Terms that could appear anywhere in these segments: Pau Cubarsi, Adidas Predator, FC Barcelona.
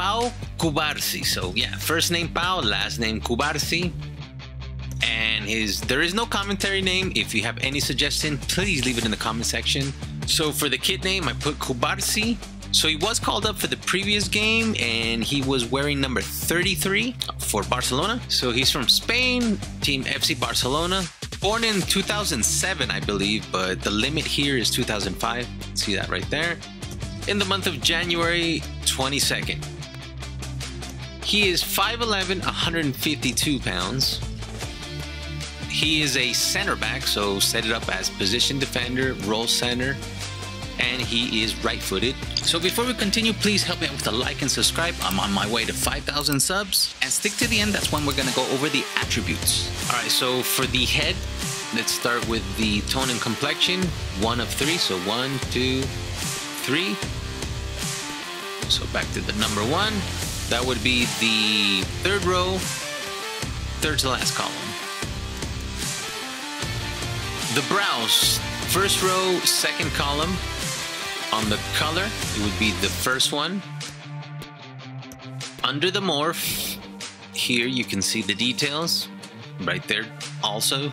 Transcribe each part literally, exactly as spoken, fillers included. Pau Cubarsi. So yeah, first name Pau, last name Cubarsi. And his, there is no commentary name. If you have any suggestion, please leave it in the comment section. So for the kid name, I put Cubarsi. So he was called up for the previous game and he was wearing number thirty-three for Barcelona. So he's from Spain, team F C Barcelona. Born in two thousand seven, I believe, but the limit here is two thousand five. See that right there. In the month of January twenty-second. He is five eleven, one hundred fifty-two pounds. He is a center back, so set it up as position defender, role center, and he is right-footed. So before we continue, please help me out with a like and subscribe. I'm on my way to five thousand subs, and stick to the end. That's when we're gonna go over the attributes. All right, so for the head, let's start with the tone and complexion. One of three, so one, two, three. So back to the number one. That would be the third row, third to last column. The brows, first row, second column. On the color, it would be the first one. Under the morph, here you can see the details, right there also.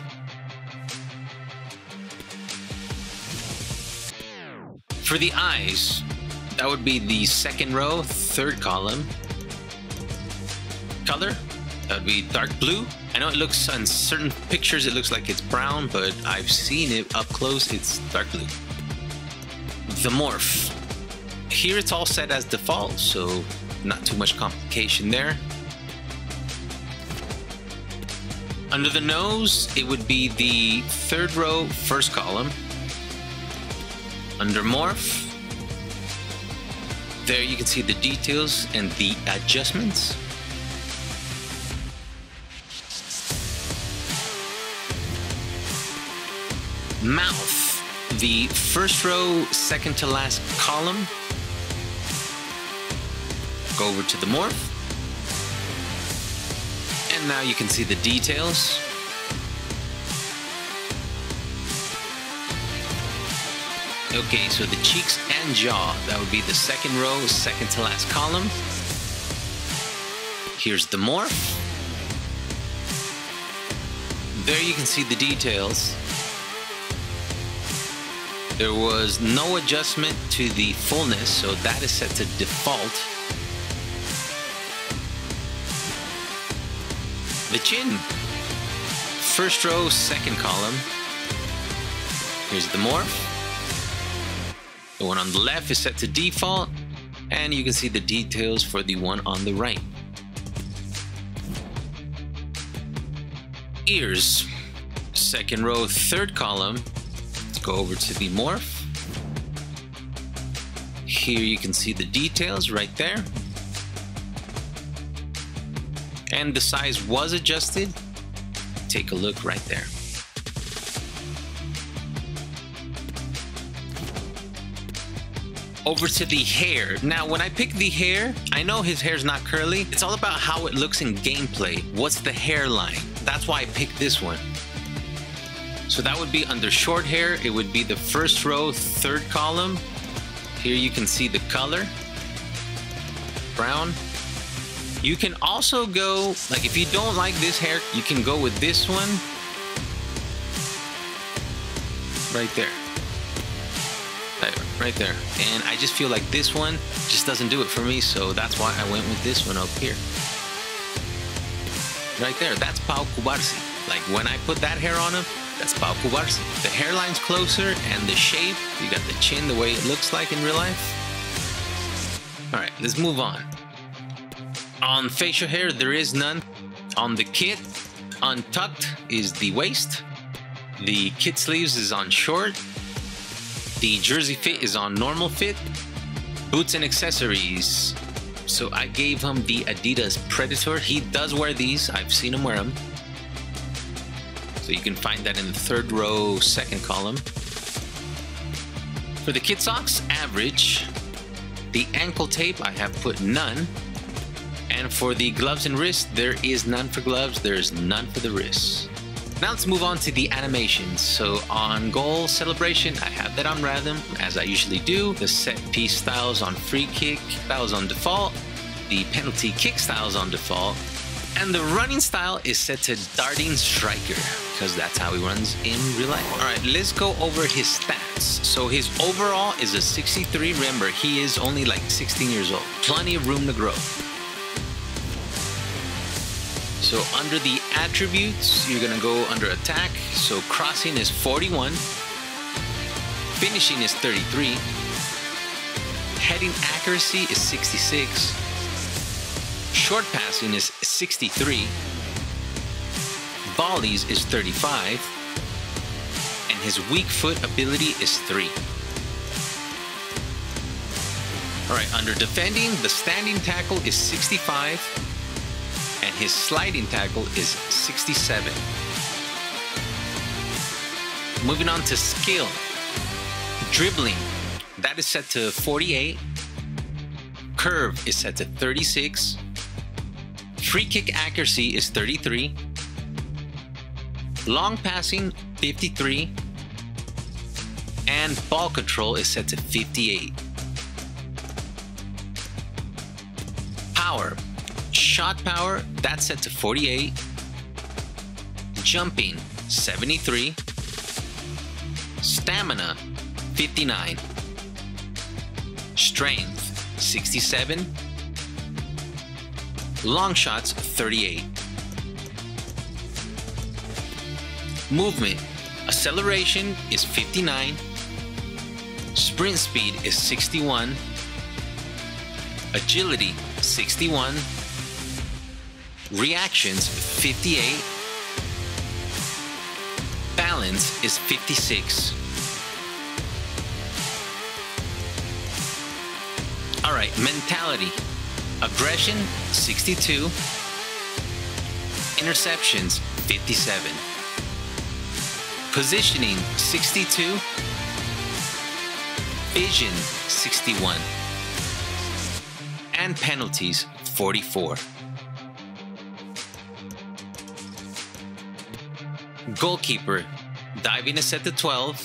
For the eyes, that would be the second row, third column. Color, that would be dark blue. I know it looks, on certain pictures it looks like it's brown, but I've seen it up close, it's dark blue. The morph. Here it's all set as default, so not too much complication there. Under the nose, it would be the third row, first column. Under morph, there you can see the details and the adjustments. Mouth, the first row, second to last column. Go over to the morph. And now you can see the details. Okay, so the cheeks and jaw, that would be the second row, second to last column. Here's the morph. There you can see the details. There was no adjustment to the fullness, so that is set to default. The chin, first row, second column. Here's the morph. The one on the left is set to default, and you can see the details for the one on the right. Ears, second row, third column. Go over to the morph. Here you can see the details right there. And the size was adjusted. Take a look right there. Over to the hair. Now, when I pick the hair, I know his hair's not curly. It's all about how it looks in gameplay. What's the hairline? That's why I picked this one. So that would be under short hair, it would be the first row, third column. Here you can see the color, brown. You can also go, like if you don't like this hair, you can go with this one, right there, right there. And I just feel like this one just doesn't do it for me, so that's why I went with this one up here. Right there, that's Pau Cubarsi. Like when I put that hair on him, that's Pau Cubarsi. The hairline's closer and the shape, you got the chin the way it looks like in real life. All right, let's move on. On facial hair, there is none. On the kit, untucked is the waist. The kit sleeves is on short. The jersey fit is on normal fit. Boots and accessories. So I gave him the Adidas Predator. He does wear these. I've seen him wear them. So you can find that in the third row, second column. For the kid socks, average. The ankle tape, I have put none. And for the gloves and wrists, there is none for gloves, there is none for the wrists. Now let's move on to the animations. So on goal celebration, I have that on random, as I usually do. The set piece styles on free kick, that was on default. the penalty kick style is on default, and the running style is set to darting striker, because that's how he runs in real life. All right, let's go over his stats. So his overall is a sixty-three. Remember, he is only like sixteen years old. Plenty of room to grow. So under the attributes, you're gonna go under attack. So crossing is forty-one. Finishing is thirty-three. Heading accuracy is sixty-six. Short passing is sixty-three. Volleys is thirty-five. And his weak foot ability is three. All right, under defending, the standing tackle is sixty-five. And his sliding tackle is sixty-seven. Moving on to skill. Dribbling, that is set to forty-eight. Curve is set to thirty-six. Free kick accuracy is thirty-three. Long passing, fifty-three. And ball control is set to fifty-eight. Power. Shot power, that's set to forty-eight. Jumping, seventy-three. Stamina, fifty-nine. Strength, sixty-seven. Long shots, thirty-eight. Movement, acceleration is fifty-nine. Sprint speed is sixty-one. Agility, sixty-one. Reactions, fifty-eight. Balance is fifty-six. All right, mentality. Aggression, sixty-two. Interceptions, fifty-seven. Positioning, sixty-two. Vision, sixty-one. And penalties, forty-four. Goalkeeper, diving is set to twelve,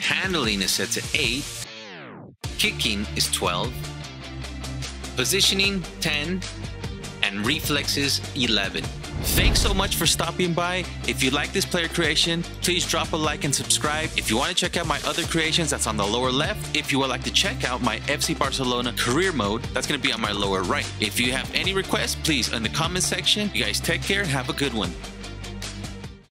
handling is set to eight, kicking is twelve, positioning ten, and reflexes eleven. Thanks so much for stopping by. If you like this player creation, please drop a like and subscribe. If you want to check out my other creations, that's on the lower left. If you would like to check out my F C Barcelona career mode, that's going to be on my lower right. If you have any requests, please in the comment section. You guys take care and have a good one.